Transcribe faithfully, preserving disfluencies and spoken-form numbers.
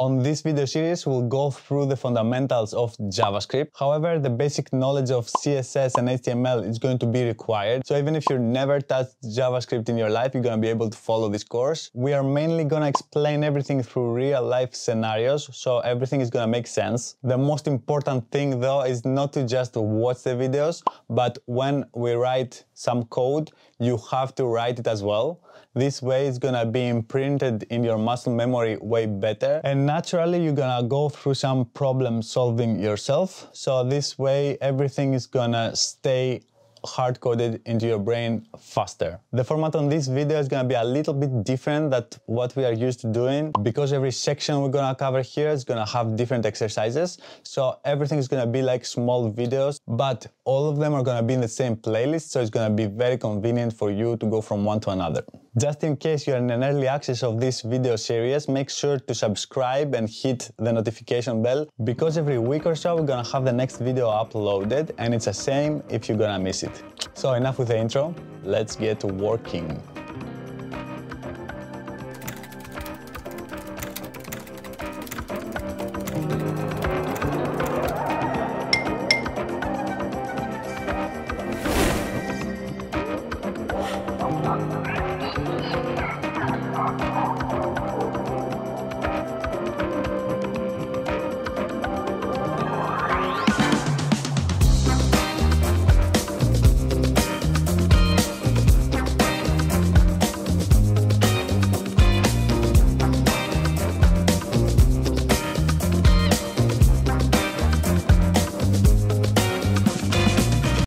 On this video series, we'll go through the fundamentals of JavaScript. However, the basic knowledge of C S S and H T M L is going to be required. So even if you've never touched JavaScript in your life, you're going to be able to follow this course. We are mainly going to explain everything through real life scenarios, so everything is going to make sense. The most important thing though is not to just watch the videos, but when we write some code, you have to write it as well. This way it's gonna be imprinted in your muscle memory way better. And naturally you're gonna go through some problem solving yourself. So this way everything is gonna stay hard-coded into your brain faster. The format on this video is going to be a little bit different than what we are used to doing, because every section we're going to cover here is going to have different exercises. So everything is going to be like small videos, but all of them are going to be in the same playlist, so it's going to be very convenient for you to go from one to another. Just in case you're in an early access of this video series, make sure to subscribe and hit the notification bell, because every week or so we're going to have the next video uploaded, and it's a shame if you're going to miss it. So enough with the intro, let's get working.